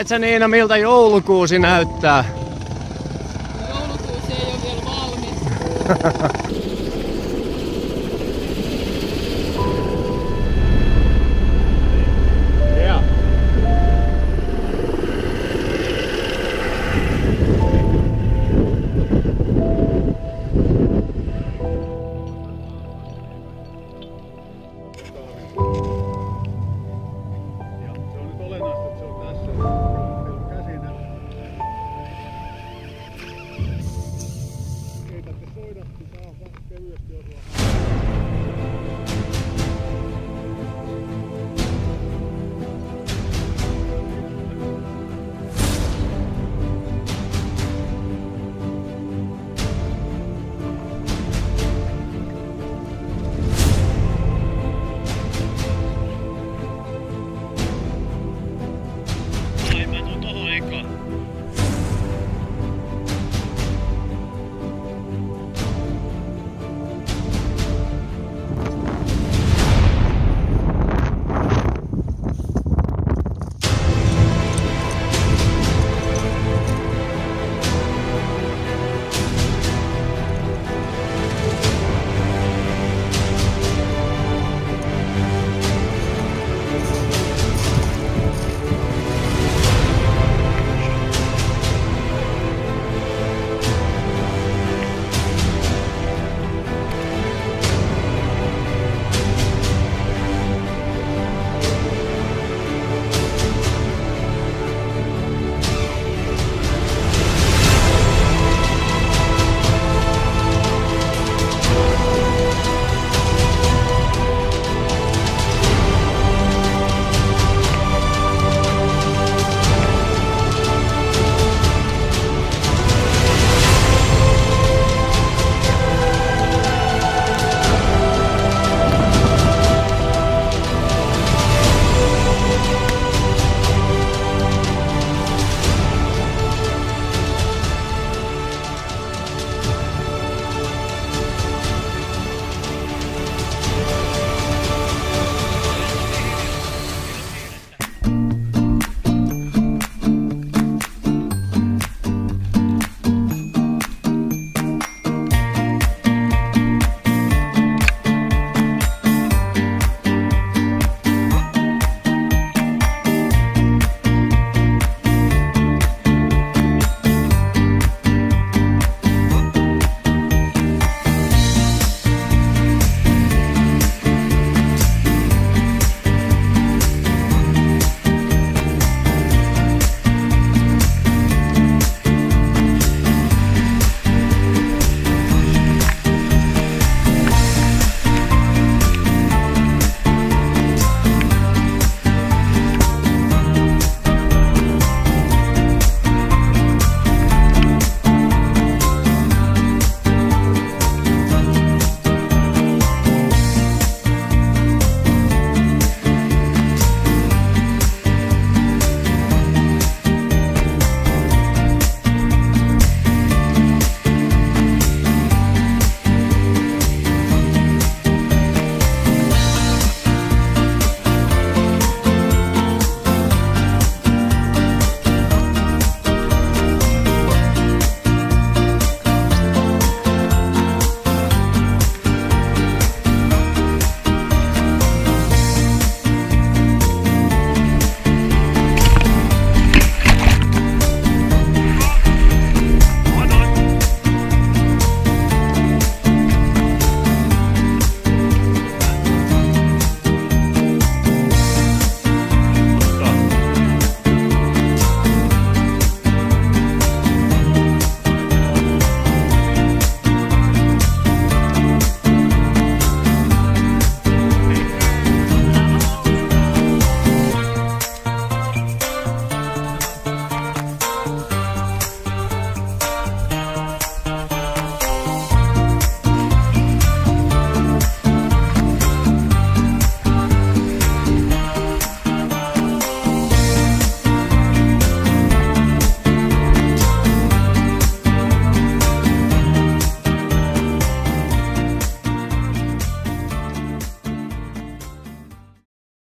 Et sä Niina, miltä joulukuusi näyttää? Joulukuusi ei ole vielä valmis.